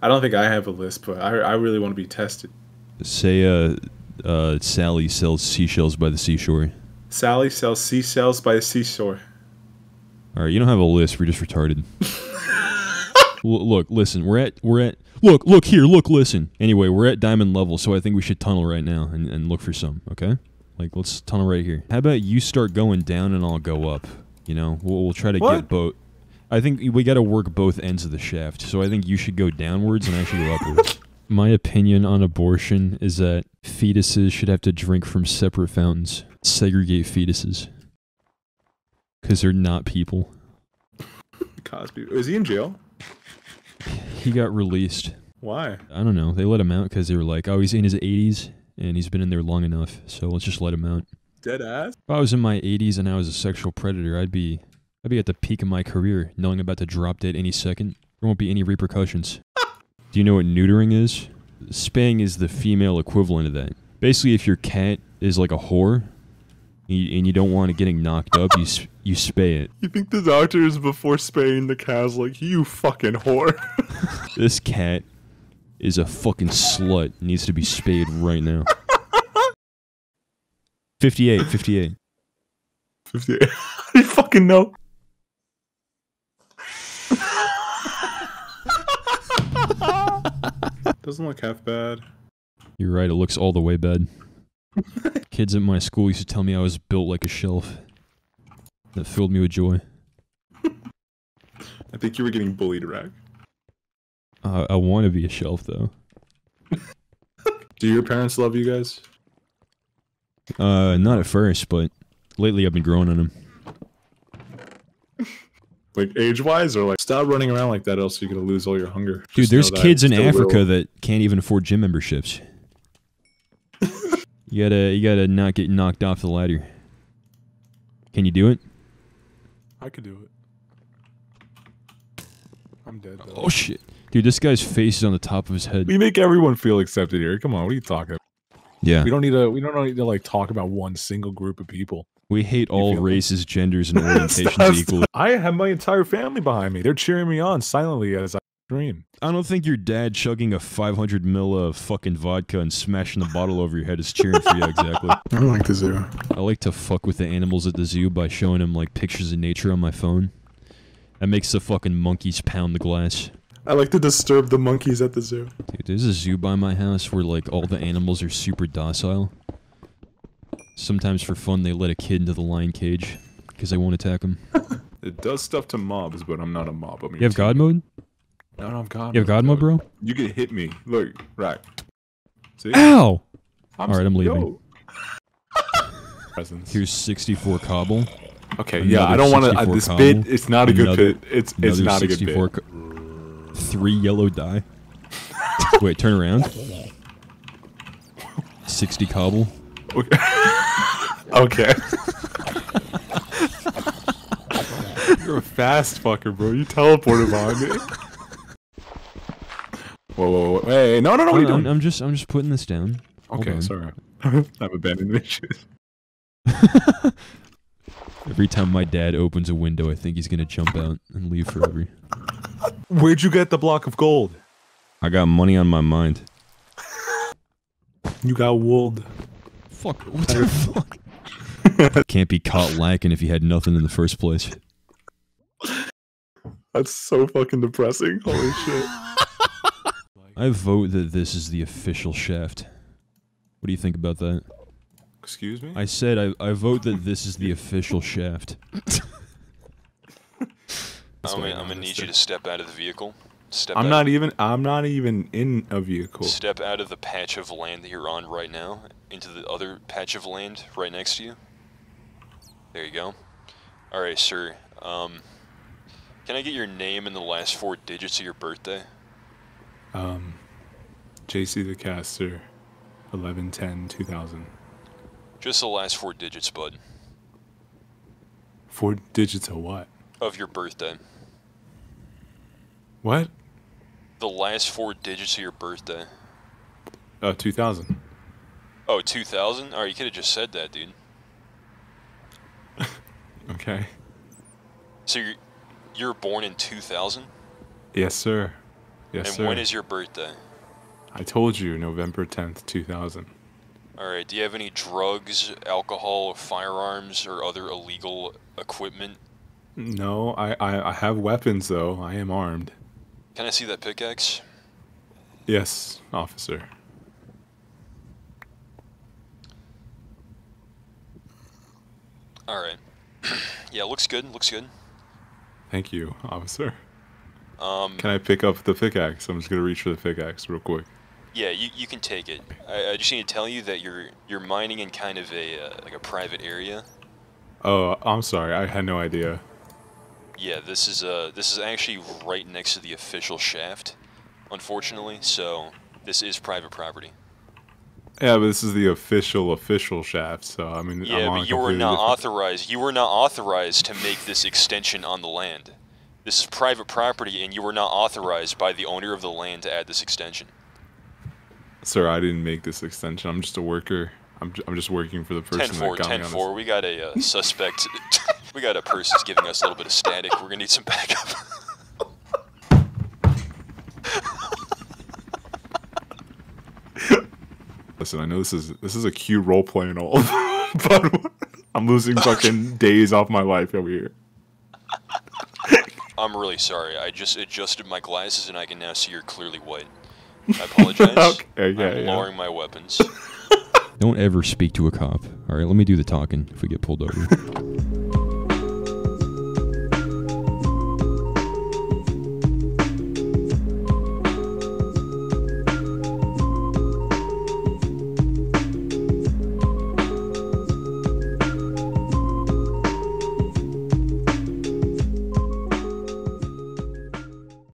I don't think I have a list, but I really want to be tested. Say Sally sells seashells by the seashore. Sally sells seashells by the seashore. All right, you don't have a list. We're just retarded. Look, listen. We're at. Look here. Look, listen. Anyway, we're at diamond level, so I think we should tunnel right now and look for some. Okay. Like, let's tunnel right here. How about you start going down and I'll go up? You know, we'll try to get both. I think we got to work both ends of the shaft. So I think you should go downwards and I should go upwards. My opinion on abortion is that fetuses should have to drink from separate fountains. Segregate fetuses. Because they're not people. Cosby. Is he in jail? He got released. Why? I don't know. They let him out because they were like, oh, he's in his 80s and he's been in there long enough. So let's just let him out. Dead ass? If I was in my 80s and I was a sexual predator, I'd be at the peak of my career, knowing I'm about to drop dead any second. There won't be any repercussions. Do you know what neutering is? Spaying is the female equivalent of that. Basically, if your cat is like a whore, and you don't want it getting knocked up, you spay it. You think the doctor is before spaying the cat's like, you fucking whore. This cat is a fucking slut. Needs to be spayed right now. 58. 58. You fucking know. Doesn't look half bad. You're right, it looks all the way bad. Kids at my school used to tell me I was built like a shelf. That filled me with joy. I think you were getting bullied, Rack. I want to be a shelf, though. Do your parents love you guys? Not at first, but lately I've been growing on them. Like, age-wise, or like, stop running around like that, else you're gonna lose all your hunger. Dude, there's kids in Africa that can't even afford gym memberships. You gotta not get knocked off the ladder. Can you do it? I could do it. I'm dead, though. Oh, shit. Dude, this guy's face is on the top of his head. We make everyone feel accepted here. Come on, what are you talking about? Yeah. We don't need to, like, talk about one single group of people. We hate all races, genders, and orientations equally. I have my entire family behind me. They're cheering me on silently as I scream. I don't think your dad chugging a 500 mil of fucking vodka and smashing the bottle over your head is cheering for you exactly. I don't like the zoo. I like to fuck with the animals at the zoo by showing them, like, pictures of nature on my phone. That makes the fucking monkeys pound the glass. I like to disturb the monkeys at the zoo. Dude, there's a zoo by my house where, like, all the animals are super docile. Sometimes for fun, they let a kid into the lion cage because they won't attack him. It does stuff to mobs, but I'm not a mob. I'm you have God mode? No, I'm God. You have God mode, bro? You can hit me. Look, right. See? Ow! All right, I'm leaving. Here's 64 cobble. Okay, another I don't want to. This bit, it's not a good bit. It's not a good bit. 3 yellow die. Wait, turn around. 60 cobble. Okay. Okay. You're a fast fucker, bro. You teleported behind me. Whoa. Hey, no, what are you doing? I'm just putting this down. Okay, sorry. I've abandoned issues. Every time my dad opens a window, I think he's gonna jump out and leave forever. Where'd you get the block of gold? I got money on my mind. You got wooled. Fuck, what the fuck? Can't be caught lacking if you had nothing in the first place. That's so fucking depressing. Holy shit. I vote that this is the official shaft. What do you think about that? Excuse me? I said I vote that this is the official shaft. I'm gonna need you to step out of the vehicle. I'm not even in a vehicle. Step out of the patch of land that you're on right now, into the other patch of land right next to you. There you go. Alright, sir. Can I get your name and the last 4 digits of your birthday? JC The Caster, 11/10/2000. Just the last 4 digits, bud. 4 digits of what? Of your birthday. What? The last 4 digits of your birthday. 2000. Oh, 2000? Alright, you could have just said that, dude. Okay. So you were born in 2000? Yes, sir. Yes, sir. And when is your birthday? I told you, November 10th, 2000. All right. Do you have any drugs, alcohol, firearms, or other illegal equipment? No, I have weapons, though. I am armed. Can I see that pickaxe? Yes, officer. All right. Yeah, looks good. Looks good. Thank you, officer. Can I pick up the pickaxe? I'm just gonna reach for the pickaxe real quick. Yeah, you can take it. I just need to tell you that you're mining in kind of a like a private area. Oh, I'm sorry. I had no idea. Yeah, this is actually right next to the official shaft, unfortunately. So this is private property. Yeah, but this is the official shaft. So I mean, yeah, but you were not authorized. You were not authorized to make this extension on the land. This is private property, and you were not authorized by the owner of the land to add this extension. Sir, I didn't make this extension. I'm just a worker. I'm just working for the person that got me on this. 10-4, we got a suspect. We got a person that's giving us a little bit of static. We're going to need some backup. Listen, I know this is a cute role-play and all, but I'm losing fucking days off my life over here. I'm really sorry. I just adjusted my glasses and I can now see you're clearly white. I apologize. Okay, yeah, I'm lowering my weapons. Don't ever speak to a cop. All right, let me do the talking if we get pulled over.